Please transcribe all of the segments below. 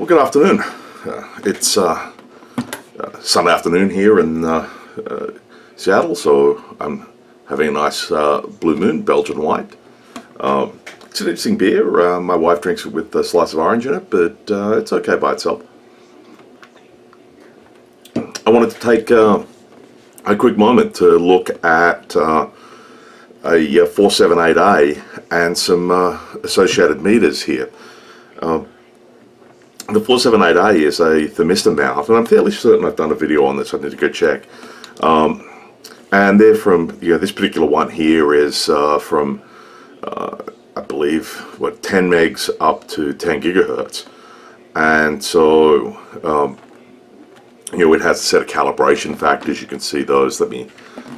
Well, good afternoon. It's Sunday afternoon here in Seattle, so I'm having a nice blue moon, Belgian white. It's an interesting beer. My wife drinks it with a slice of orange in it, but it's okay by itself. I wanted to take a quick moment to look at a 478A and some associated meters here. The 478A is a thermistor mount, and I'm fairly certain I've done a video on this. I need to go check. And they're from, you know, this particular one here is from, I believe, what, 10 megs up to 10 gigahertz. And so, you know, it has a set of calibration factors. You can see those. Let me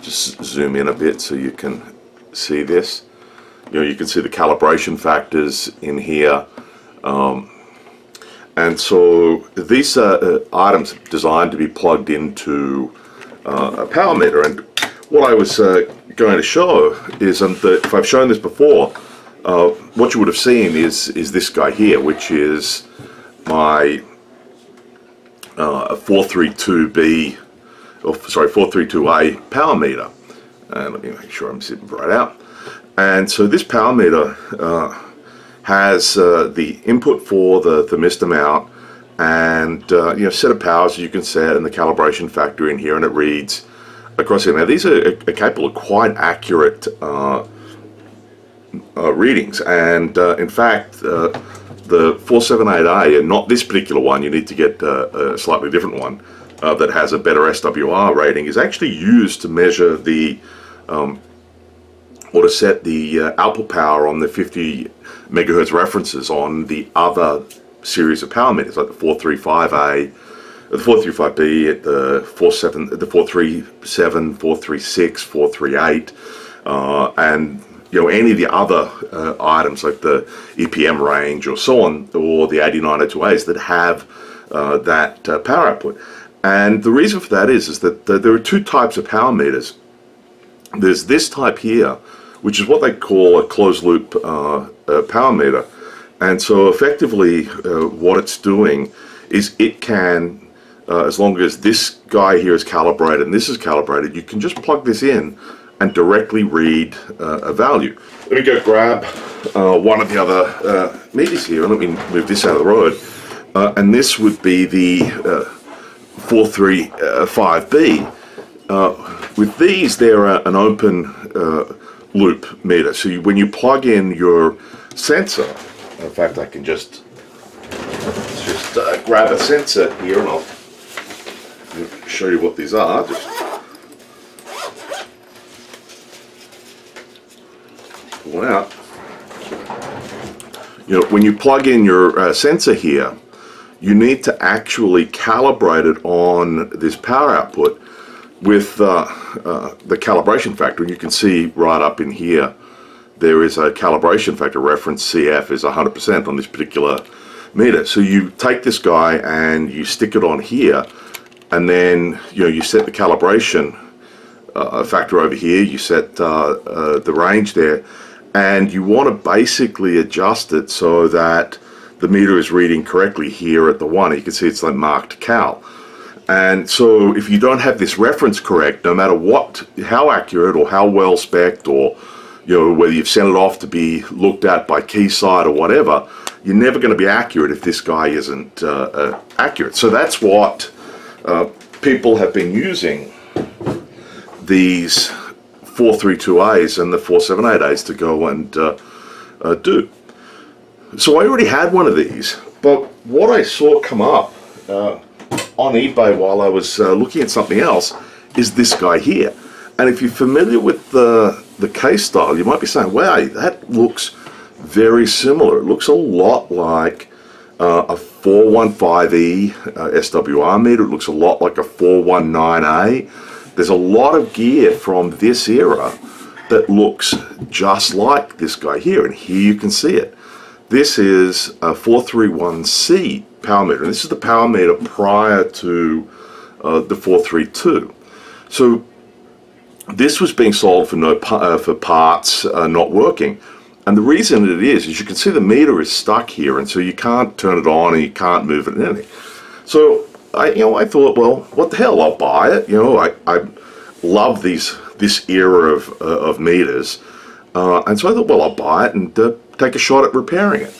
just zoom in a bit so you can see this. You know, you can see the calibration factors in here. And so these items are designed to be plugged into a power meter. And what I was going to show is, and if I've shown this before, what you would have seen is this guy here, which is my 432B, or sorry, 432A power meter. And let me make sure I'm sitting right out. And so this power meter has the input for the thermistor mount and you know, set of powers you can set and the calibration factor in here, and it reads across here. Now these are capable of quite accurate readings, and in fact the 478A, and not this particular one, you need to get a slightly different one that has a better SWR rating, is actually used to measure the or to set the output power on the 50 megahertz references on the other series of power meters, like the 435A, the 435B, the 437, 436, 438, and you know, any of the other items like the EPM range or so on, or the 8902As that have that power output. And the reason for that is that there are two types of power meters. There's this type here, which is what they call a closed-loop power meter. And so effectively what it's doing is it can, as long as this guy here is calibrated and this is calibrated, you can just plug this in and directly read a value. Let me go grab one of the other meters here, and let me move this out of the road. And this would be the 435B. With these, they're an open loop meter. So when you plug in your sensor, in fact, I can just grab a sensor here, and I'll show you what these are. Just pull one out. You know, when you plug in your sensor here, you need to actually calibrate it on this power output with the calibration factor, and you can see right up in here there is a calibration factor. Reference CF is 100% on this particular meter. So you take this guy and you stick it on here, and then you know, you set the calibration factor over here, you set the range there, and you want to basically adjust it so that the meter is reading correctly here at the one. You can see it's like marked cal. And so if you don't have this reference correct, no matter what, how accurate or how well spec'd, or you know, whether you've sent it off to be looked at by Keysight or whatever, you're never going to be accurate if this guy isn't accurate. So that's what people have been using these 432As and the 478As to go and do. So I already had one of these, but what I saw come up on eBay while I was looking at something else is this guy here. And if you're familiar with the case style, you might be saying, wow, that looks very similar. It looks a lot like a 415E SWR meter. It looks a lot like a 419A. There's a lot of gear from this era that looks just like this guy here, and here you can see it. This is a 431C power meter, and this is the power meter prior to the 432. So this was being sold for parts not working, And the reason it is you can see the meter is stuck here, and so you can't turn it on and you can't move it in anything. So I thought, well, what the hell, I'll buy it. You know, I love this era of meters, and so I thought, well, I'll buy it and take a shot at repairing it.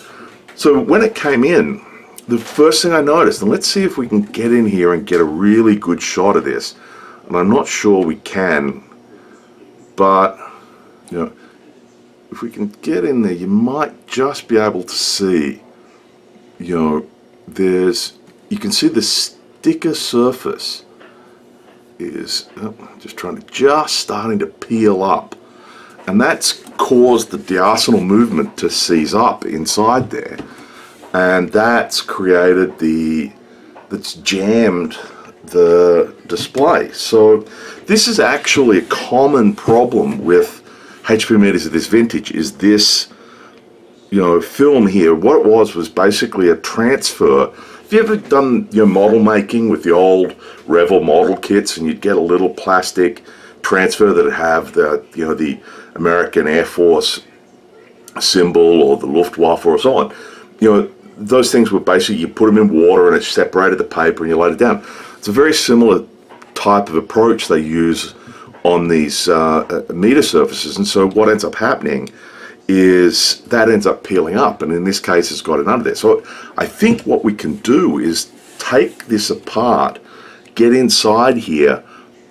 So when it came in, the first thing I noticed, and let's see if we can get in here and get a really good shot of this, and I'm not sure we can, but you know, if we can get in there, you might just be able to see, you know, you can see the sticker surface is just starting to peel up, and that's caused the diacetyl movement to seize up inside there, and that's created that's jammed the display. So this is actually a common problem with HP meters of this vintage, is this, you know, film here. What it was basically a transfer. If you ever done your model making with the old Revell model kits, and you'd get a little plastic transfer that'd have the, you know, the American Air Force symbol or the Luftwaffe or so on. You know, those things were basically, you put them in water and it separated the paper and you laid it down. It's a very similar type of approach they use on these meter surfaces, and so what ends up happening is that ends up peeling up, and in this case it's got it under there. So I think what we can do is take this apart, get inside here,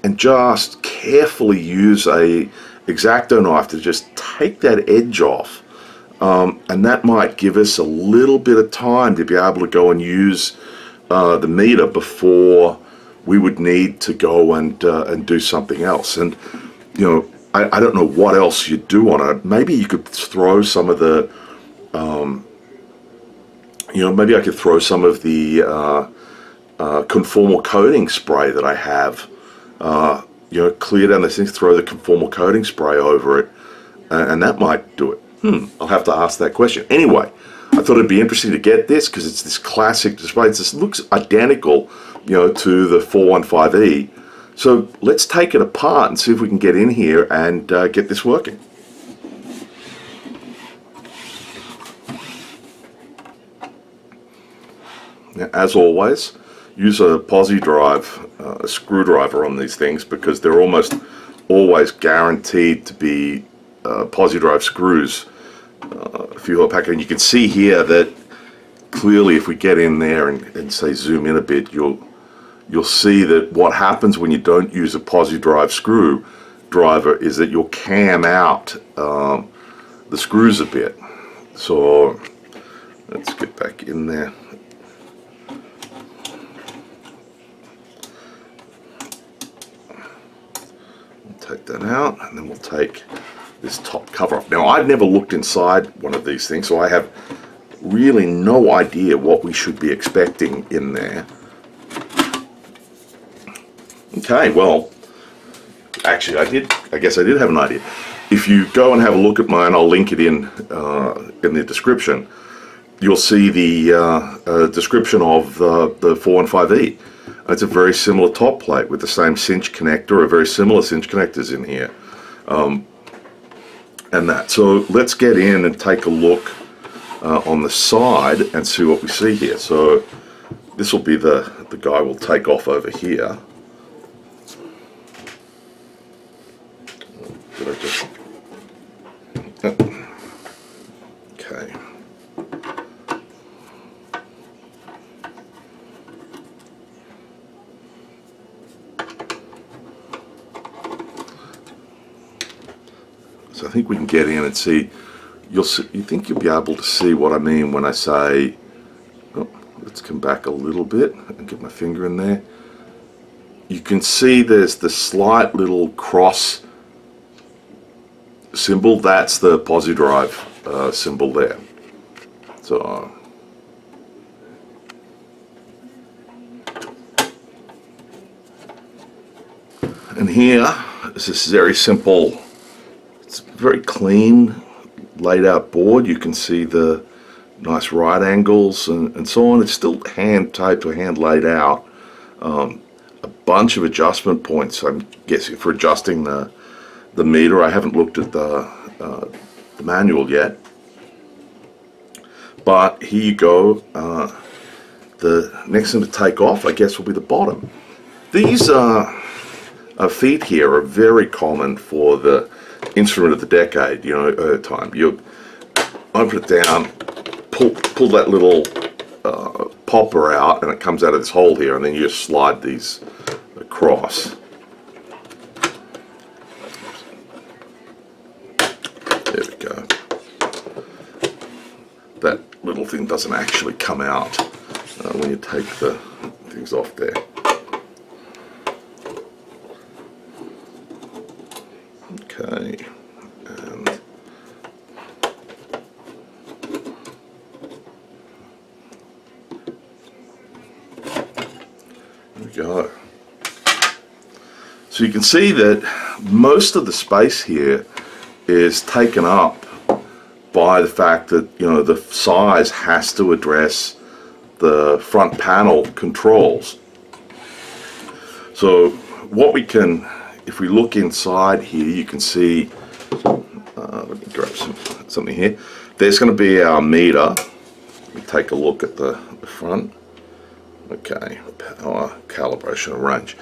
and just carefully use a X-Acto knife to just take that edge off, and that might give us a little bit of time to be able to go and use the meter before we would need to go and do something else. And you know, I don't know what else you'd do on it. Maybe you could throw some of the, you know, maybe I could throw some of the conformal coating spray that I have. You know, clear down those things, throw the conformal coating spray over it, and that might do it. I'll have to ask that question. Anyway, I thought it'd be interesting to get this because it's this classic display. It looks identical, you know, to the 415E. So let's take it apart and see if we can get in here and get this working. Now, as always, use a PosiDrive, a screwdriver on these things, because they're almost always guaranteed to be PosiDrive screws. A few pack, and you can see here that clearly, if we get in there and say zoom in a bit, you'll see that what happens when you don't use a PosiDrive screwdriver is that you'll cam out the screws a bit. So let's get back in there. We'll take that out, and then we'll take this top cover off. Now, I've never looked inside one of these things, so I have really no idea what we should be expecting in there. Okay, well, actually I guess I did have an idea. If you go and have a look at mine, I'll link it in the description. You'll see the description of the 415E. It's a very similar top plate with the same cinch connector, or very similar cinch connectors in here. And that. So let's get in and take a look on the side and see what we see here. So this will be the guy we'll take off over here. Okay. So I think we can get in and see. You think you'll be able to see what I mean when I say, oh, let's come back a little bit and get my finger in there. You can see there's the slight little cross symbol. That's the PosiDrive symbol there. So and here is this very simple, it's very clean laid out board. You can see the nice right angles and so on. It's still hand typed or hand laid out. A bunch of adjustment points, I'm guessing, for adjusting the meter. I haven't looked at the manual yet. But here you go, the next thing to take off, I guess, will be the bottom. These feet here are very common for the instrument of the decade, you know, time. You open it down, pull that little popper out, and it comes out of this hole here, and then you just slide these across. There we go. That little thing doesn't actually come out when you take the things off there. Okay, and there we go. So you can see that most of the space here is taken up by the fact that, you know, the size has to address the front panel controls. So what we can, if we look inside here, you can see, let me grab something here. There's going to be our meter. Let me take a look at the front. Okay, power, calibration, and range.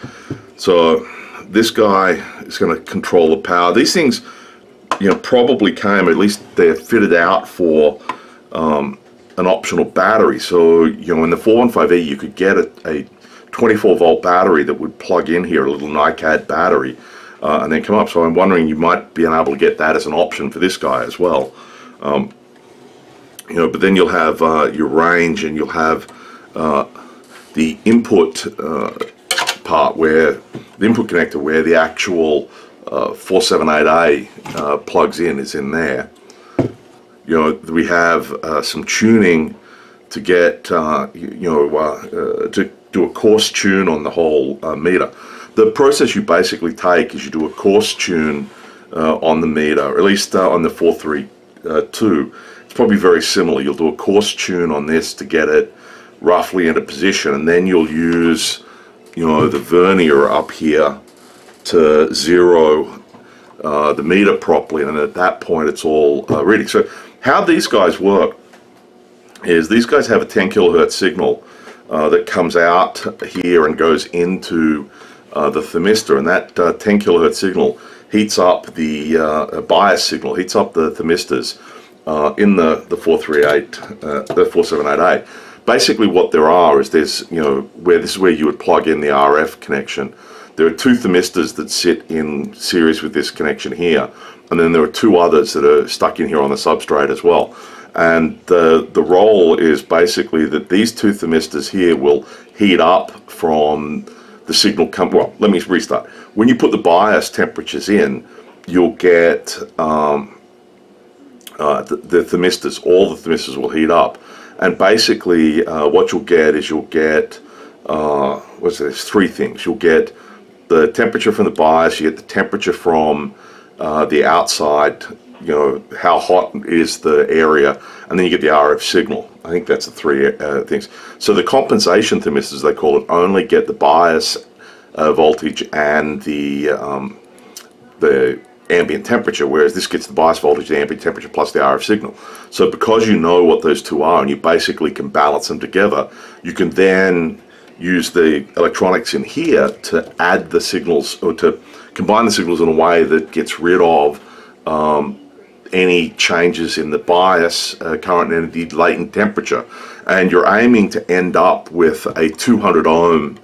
So this guy is going to control the power. These things, you know, probably came, at least they're fitted out for an optional battery. So, you know, in the 415E, you could get a 24-volt battery that would plug in here, a little NiCad battery, and then come up. So I'm wondering, you might be able to get that as an option for this guy as well. You know, but then you'll have your range, and you'll have the input part, where the input connector, where the actual 478A plugs in, is in there. You know, we have some tuning to get, to do a coarse tune on the whole meter. The process you basically take is you do a coarse tune on the meter, or at least on the 432. It's probably very similar. You'll do a coarse tune on this to get it roughly into position, and then you'll use, you know, the vernier up here to zero the meter properly, and at that point it's all reading. So how these guys work is these guys have a 10 kilohertz signal that comes out here and goes into the thermistor, and that 10 kilohertz signal heats up the bias signal, heats up the thermistors in the 438, the 478A. Basically, what there are is there's, you know, where this is where you would plug in the RF connection. There are two thermistors that sit in series with this connection here, and then there are two others that are stuck in here on the substrate as well. And the role is basically that these two thermistors here will heat up from the signal come. Well, let me restart. When you put the bias temperatures in, you'll get the thermistors. All the thermistors will heat up, and basically what you'll get is you'll get three things. You'll get the temperature from the bias, you get the temperature from the outside, you know, how hot is the area, and then you get the RF signal. I think that's the three things. So the compensation thermistors, they call it, only get the bias voltage and the ambient temperature, whereas this gets the bias voltage, the ambient temperature, plus the RF signal. So because you know what those two are, and you basically can balance them together, you can then use the electronics in here to add the signals, or to combine the signals in a way that gets rid of any changes in the bias, current, and indeed latent temperature. And you're aiming to end up with a 200 ohm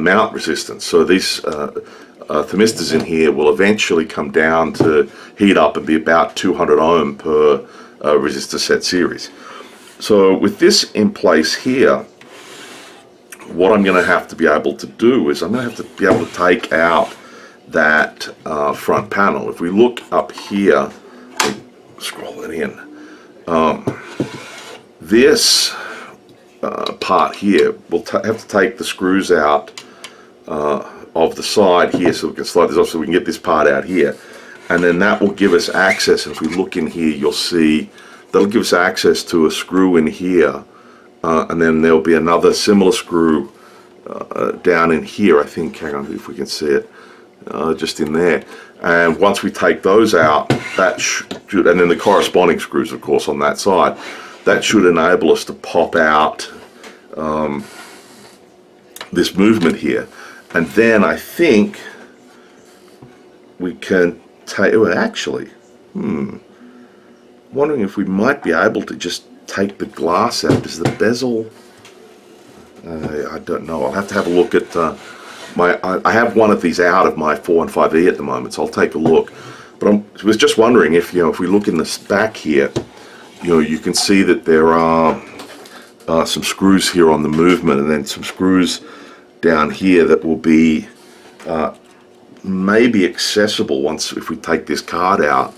mount resistance. So these thermistors in here will eventually come down to heat up and be about 200 ohm per resistor set series. So with this in place here, what I'm going to have to be able to do is I'm going to have to be able to take out that front panel. If we look up here, scroll it in, this part here, we'll have to take the screws out of the side here, so we can slide this off, so we can get this part out here, and then that will give us access. And if we look in here, you'll see that'll give us access to a screw in here. And then there'll be another similar screw down in here, I think. Hang on, if we can see it, just in there. And once we take those out, that should, and then the corresponding screws, of course, on that side, that should enable us to pop out this movement here, and then I think we can take, well, actually, wondering if we might be able to just take the glass out. Is the bezel, I don't know, I'll have to have a look at I have one of these out of my 415E at the moment, so I'll take a look. But I was just wondering if, you know, if we look in the back here, you know, you can see that there are some screws here on the movement, and then some screws down here that will be maybe accessible once, if we take this card out,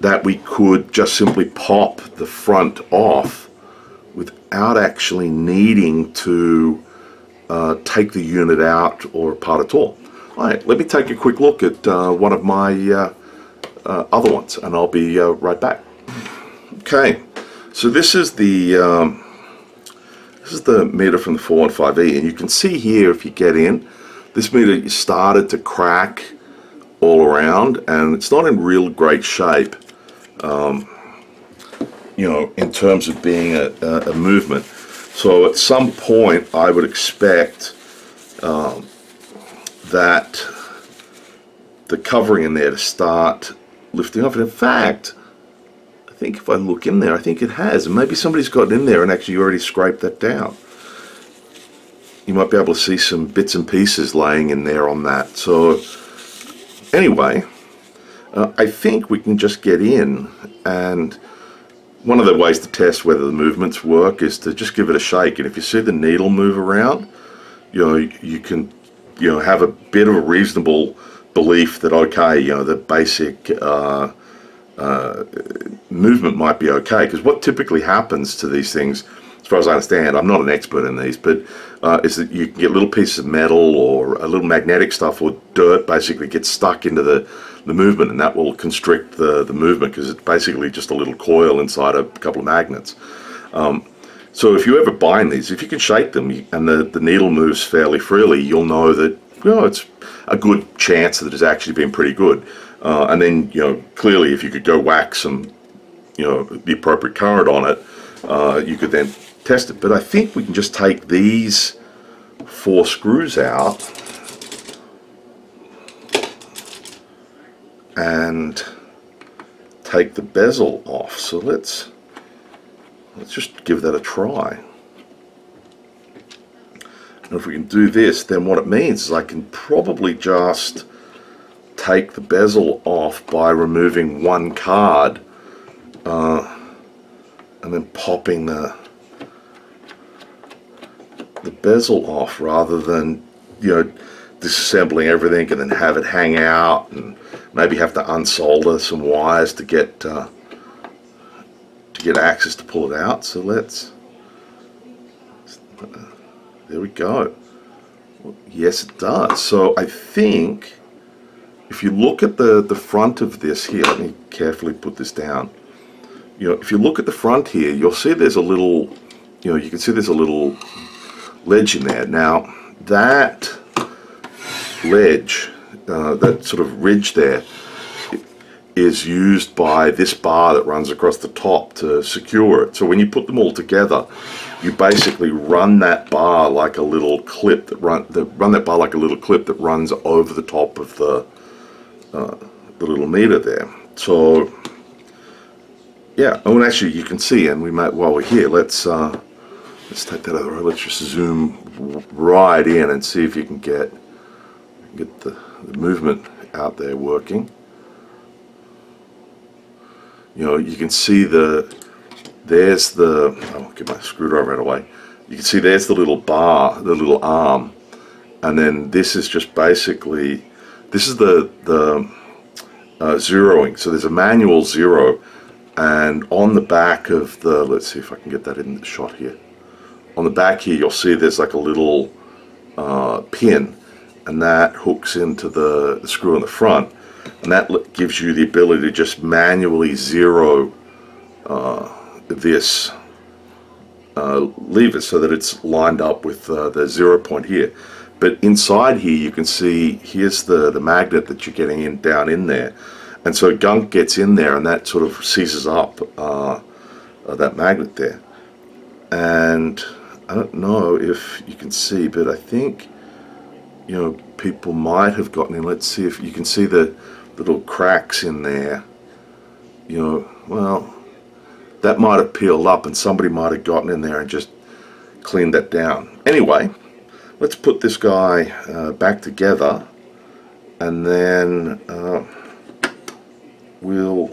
that we could just simply pop the front off without actually needing to take the unit out or apart at all. Alright, let me take a quick look at one of my other ones, and I'll be right back. Okay, so this is the meter from the 415E, and you can see here, if you get in, this meter started to crack all around, and it's not in real great shape, you know, in terms of being a movement. So at some point I would expect that the covering in there to start lifting off, and in fact I think if I look in there, I think it has. Maybe somebody's gotten in there and actually already scraped that down. You might be able to see some bits and pieces laying in there on that. So anyway, I think we can just get in, and one of the ways to test whether the movements work is to just give it a shake, and if you see the needle move around, you know, you can, you know, have a bit of a reasonable belief that, okay, you know, the basic movement might be okay. Because what typically happens to these things, as far as I understand, I'm not an expert in these, but is that you can get little pieces of metal or a little magnetic stuff or dirt basically gets stuck into the movement, and that will constrict the movement, because it's basically just a little coil inside a couple of magnets. So if you ever bind these, if you can shake them and the needle moves fairly freely, you'll know that, you know, it's a good chance that it's actually been pretty good. And then, you know, clearly if you could go whack some, you know, the appropriate current on it, you could then test it. But I think we can just take these four screws out, and take the bezel off. So let's just give that a try. And if we can do this, then what it means is I can probably just take the bezel off by removing one card and then popping the bezel off, rather than, you know, disassembling everything and then have it hang out and maybe have to unsolder some wires to get access to pull it out. So there we go. Yes, it does. So I think if you look at the front of this here, let me carefully put this down. You know, if you look at the front here, you'll see there's a little, you know, you can see there's a little ledge in there. Now that ledge, that sort of ridge there, is used by this bar that runs across the top to secure it. So when you put them all together, you basically run that bar like a little clip that runs over the top of the little meter there. So yeah, and actually you can see, and we might, while we're here, let's take that other. Let's just zoom right in and see if you can get the movement out there working. You know, you can see I'll get my screwdriver out of the way. You can see there's the little bar, the little arm, and then this is just basically, this is the zeroing. So there's a manual zero, and on the back of the, let's see if I can get that in the shot here. On the back here, you'll see there's like a little pin, and that hooks into the screw in the front, and that gives you the ability to just manually zero this lever so that it's lined up with the 0 point here. But inside here, you can see here's the magnet that you're getting in down in there, and so gunk gets in there, and that sort of seizes up of that magnet there. And I don't know if you can see, but I think, you know, people might have gotten in. Let's see if you can see the little cracks in there. You know, well, that might have peeled up and somebody might have gotten in there and just cleaned that down. Anyway, let's put this guy back together, and then we'll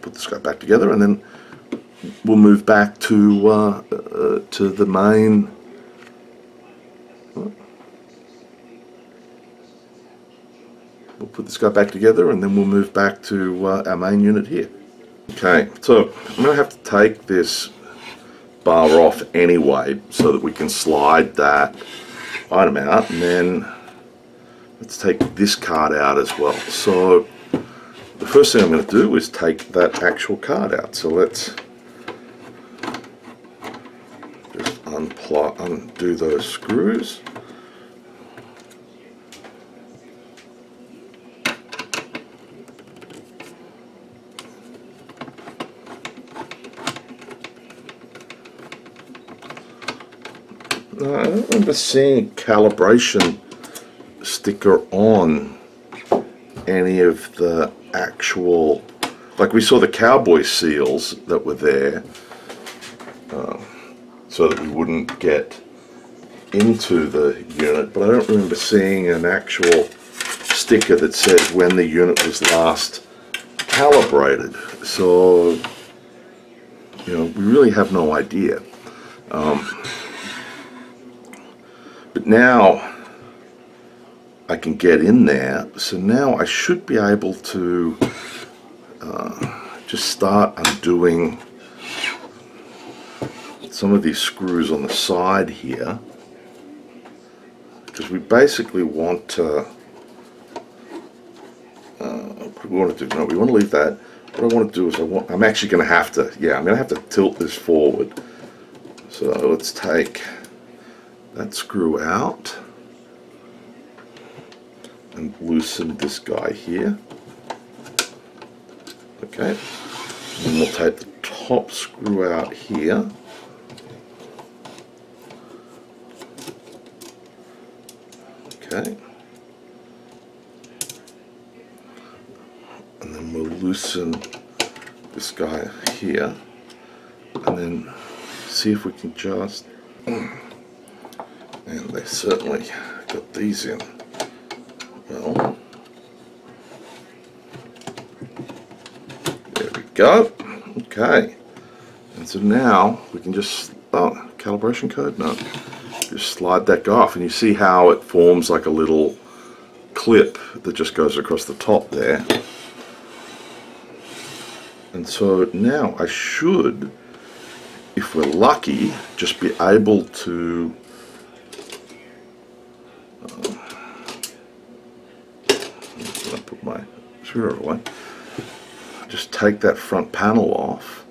put this guy back together, and then we'll move back to the main. We'll put this guy back together, and then we'll move back to our main unit here. Okay, so I'm going to have to take this bar off anyway, so that we can slide that item out, and then let's take this card out as well. So the first thing I'm going to do is take that actual card out. So let's just undo those screws. No, I don't remember seeing calibration sticker on any of the actual, like we saw the cowboy seals that were there, so that we wouldn't get into the unit, but I don't remember seeing an actual sticker that said when the unit was last calibrated. So, you know, we really have no idea. But now I can get in there, so now I should be able to just start undoing some of these screws on the side here, because we basically want to we want to leave that. What I want to do is I'm actually going to have to, I'm going to have to tilt this forward. So let's take that screw out and loosen this guy here. Okay, and we'll take the top screw out here. Okay, and then we'll loosen this guy here, and then see if we can just, and they certainly got these in. Well, there we go. Okay, and so now we can just, calibration code? No, just slide that guy off, and you see how it forms like a little clip that just goes across the top there. And so now I should, if we're lucky, just be able to just take that front panel off,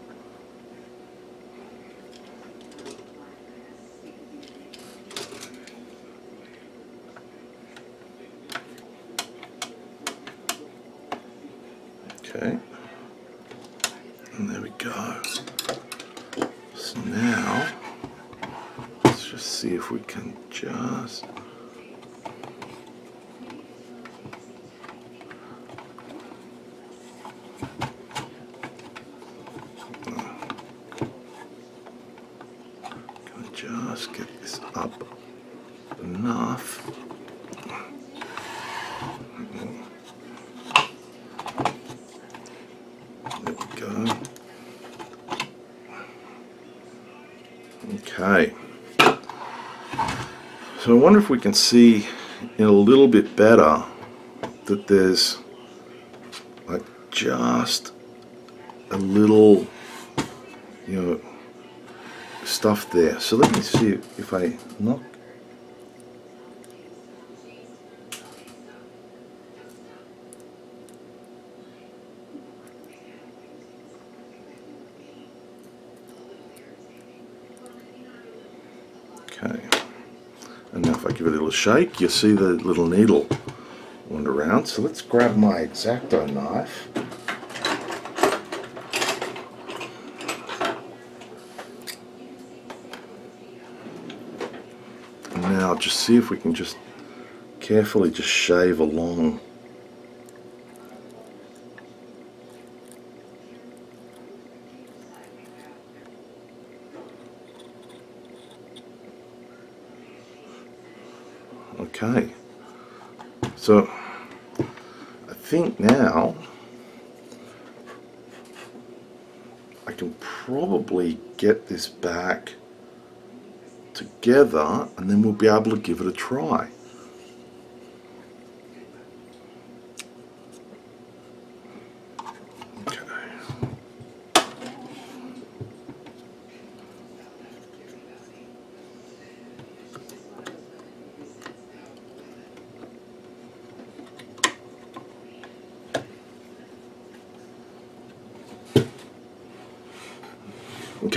okay, and there we go. So now let's just see if we can just, get this up enough. There we go. Okay. So I wonder if we can see in a little bit better that there's like just a little, you know, stuff there. So let me see if I knock. Okay. And now if I give it a little shake, you see the little needle wander around. So let's grab my X-Acto knife now just see if we can just carefully just shave along. Okay, so I think now I can probably get this back together and then we'll be able to give it a try. Okay.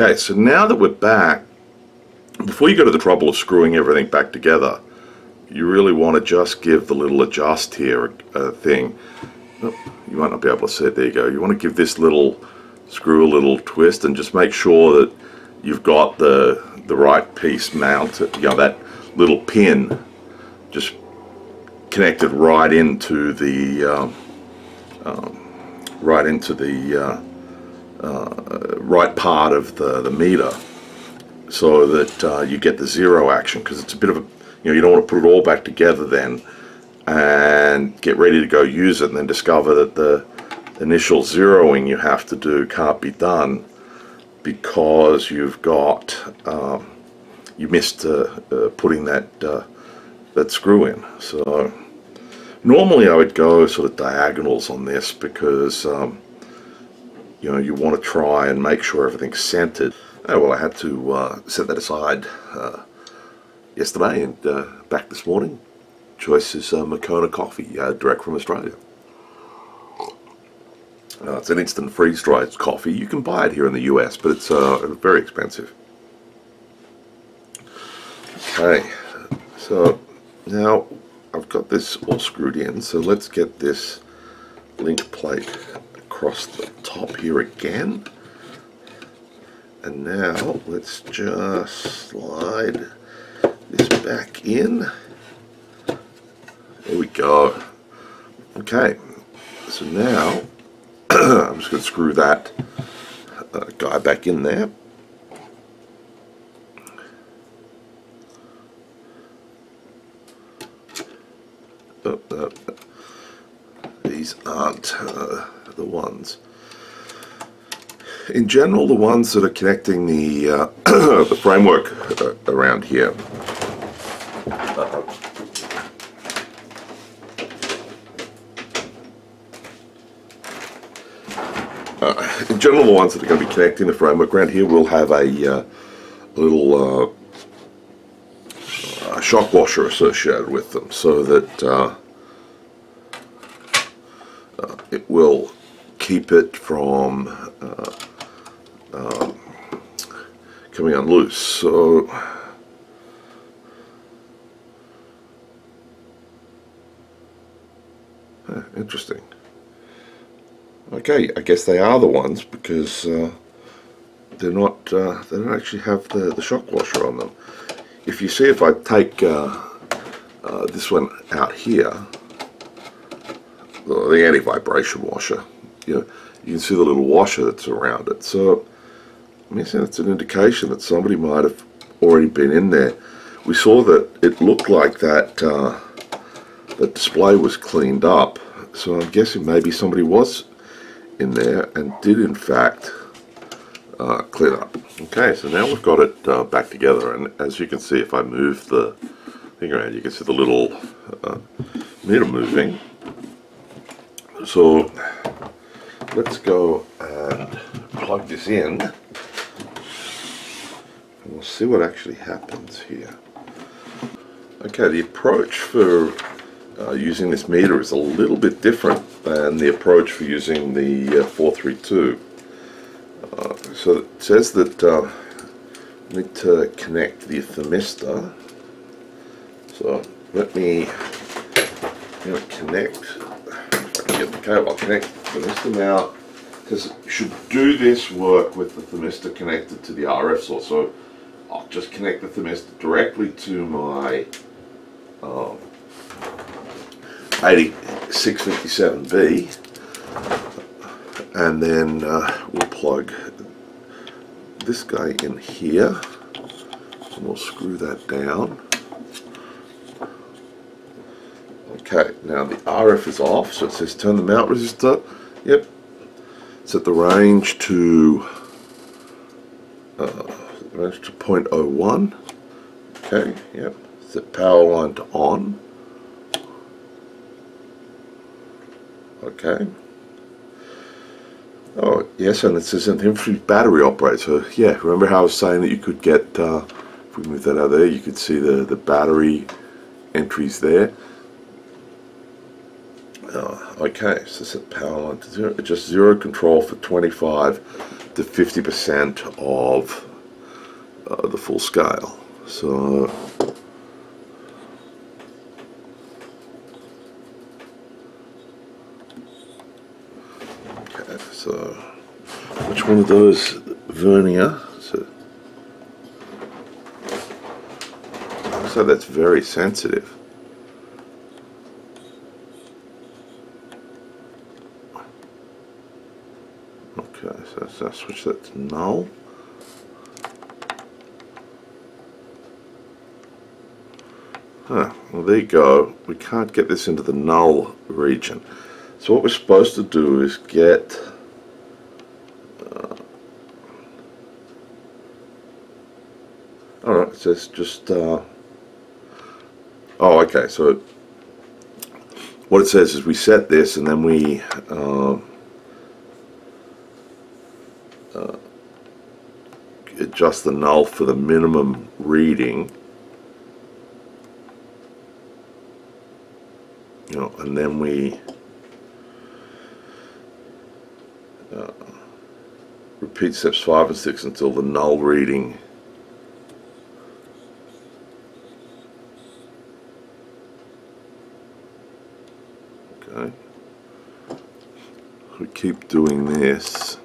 Okay, so now that we're back, before you go to the trouble of screwing everything back together, you really want to just give the little adjust here thing. Oh, you might not be able to see it. There you go. You want to give this little screw a little twist and just make sure that you've got the right piece mounted. You know, that little pin just connected right into the right part of the meter, so that you get the zero action, because it's a bit of a, you know, you don't want to put it all back together then and get ready to go use it and then discover that the initial zeroing you have to do can't be done because you've got you missed putting that that screw in. So normally I would go sort of diagonals on this because you know, you want to try and make sure everything's centered. Oh, well, I had to set that aside yesterday, and back this morning. Choice is Mocona coffee, direct from Australia. It's an instant freeze-dried coffee. You can buy it here in the US, but it's very expensive. Okay, so now I've got this all screwed in, so let's get this link plate across the top here again. And now let's just slide this back in. There we go. Okay, so now I'm just going to screw that guy back in there. Oh, no, these aren't the ones. In general, the ones that are connecting the the framework around here in general, the ones that are going to be connecting the framework around here will have a little a shock washer associated with them, so that it will keep it from coming unloose. So interesting. Okay, I guess they are the ones, because they're not they don't actually have the shock washer on them. If you see, if I take this one out here, the anti-vibration washer, you know, you can see the little washer that's around it. So I mean, it's an indication that somebody might have already been in there. We saw that it looked like that that display was cleaned up, so I'm guessing maybe somebody was in there and did in fact clean up. Okay, so now we've got it back together, and as you can see, if I move the thing around, you can see the little meter moving. So let's go and plug this in, and we'll see what actually happens here. Okay, the approach for using this meter is a little bit different than the approach for using the 432. So it says that we need to connect the thermistor. So let me connect. Get the cable. I'll connect the thermistor now, because should do this work with the thermistor connected to the RF source. So I'll just connect the thermistor directly to my 8657B, and then we'll plug this guy in here, and we'll screw that down. Okay, now the RF is off, so it says turn the mount resistor. Yep, set the range to 0.01. Okay, yep, set power line to on. Okay. Oh yes, and it says an infrared battery operates. So yeah, remember how I was saying that you could get, if we move that out there, you could see the battery entries there. Okay, so set power line to zero. Just zero control for 25 to 50% of the full scale. So okay, so which one of those vernier? So that's very sensitive. Okay, so I'll switch that to null. Huh, well there you go, we can't get this into the null region. So what we're supposed to do is get alright, so it's just oh okay, so what it says is we set this and then we adjust the null for the minimum reading, you know, and then we repeat steps 5 and 6 until the null reading . Okay, we keep doing this.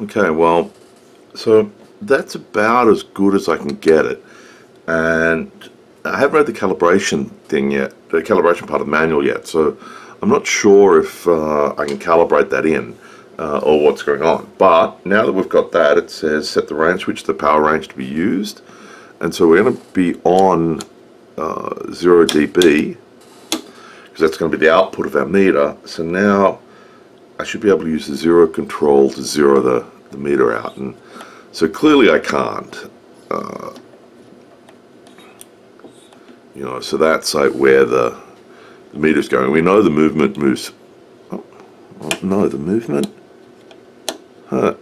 Okay, well, so that's about as good as I can get it, and I haven't read the calibration thing yet, the calibration part of the manual yet, so I'm not sure if I can calibrate that in or what's going on. But now that we've got that, it says set the range switch to the power range to be used, and so we're going to be on 0 dB because that's going to be the output of our meter. So now I should be able to use the zero control to zero the meter out, and so clearly I can't, you know, so that's like where the meter's going. We know the movement moves, oh no, the movement,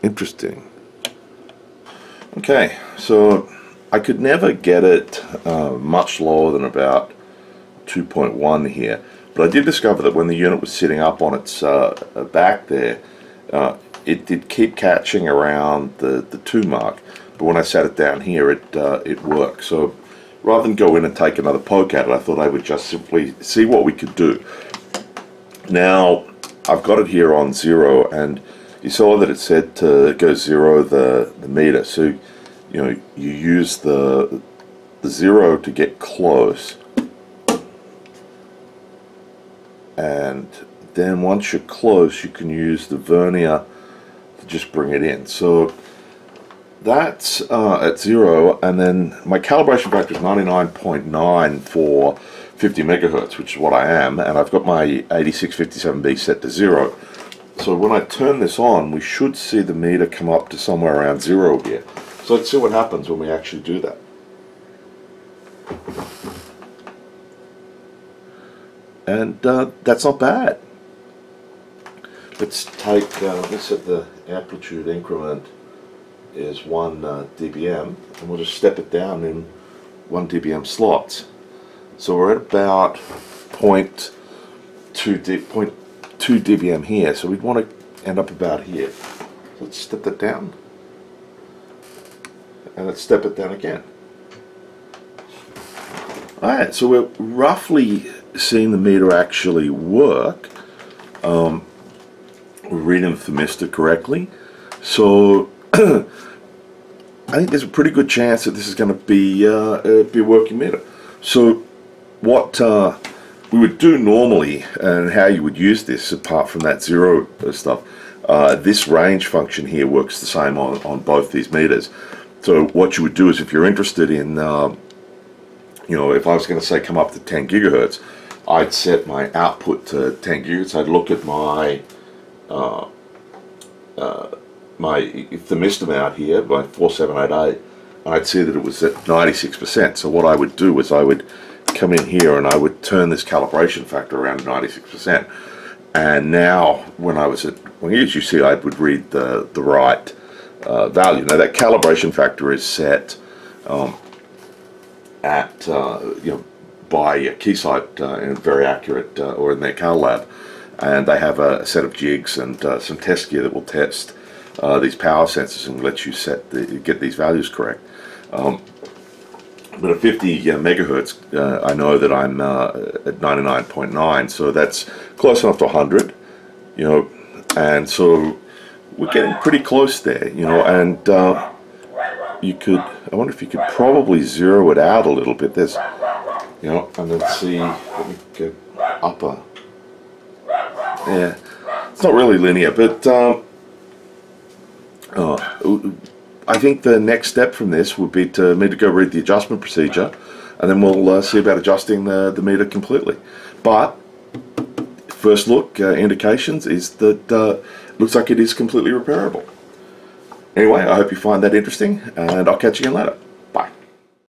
interesting. Okay, so I could never get it much lower than about 2.1 here, but I did discover that when the unit was sitting up on its back there, it did keep catching around the 2 mark, but when I sat it down here, it worked. So rather than go in and take another poke at it, I thought I would just simply see what we could do. Now I've got it here on 0, and you saw that it said to go 0 the meter, so you know, you use the 0 to get close, and then once you're close you can use the vernier to just bring it in. So that's at 0, and then my calibration factor is 99.9 for 50 megahertz, which is what I am, and I've got my 8657B set to 0. So when I turn this on, we should see the meter come up to somewhere around 0 here. So let's see what happens when we actually do that. And that's not bad. Let's take, let's set the amplitude increment is 1 dBm, and we'll just step it down in 1 dBm slots. So we're at about 0.2 dBm here, so we'd want to end up about here. Let's step that down. and let's step it down again. Alright, so we're roughly seeing the meter actually work. We're reading the thermistor correctly. So I think there's a pretty good chance that this is going to be a working meter. So what we would do normally, and how you would use this apart from that zero stuff, this range function here works the same on both these meters. So what you would do is, if you're interested in you know, if I was going to say come up to 10 gigahertz, I'd set my output to 10 gigahertz. I'd look at my my thermistor mount here, my 478A, and I'd see that it was at 96%. So what I would do is I would come in here and I would turn this calibration factor around to 96%. And now, when I was at, when you see, I would read the right value. Now that calibration factor is set at you know, by Keysight in a very accurate or in their car lab, and they have a set of jigs and some test gear that will test these power sensors and let you set the, get these values correct. But at 50 megahertz, I know that I'm at 99.9, so that's close enough to 100, you know, and so we're getting pretty close there, you know, and you could, I wonder if you could probably zero it out a little bit. There's, you know, and then see, let me go upper. Yeah, it's not really linear, but I think the next step from this would be to me to go read the adjustment procedure, and then we'll see about adjusting the meter completely. But first look, indications is that looks like it is completely repairable. Anyway, I hope you find that interesting, and I'll catch you again later.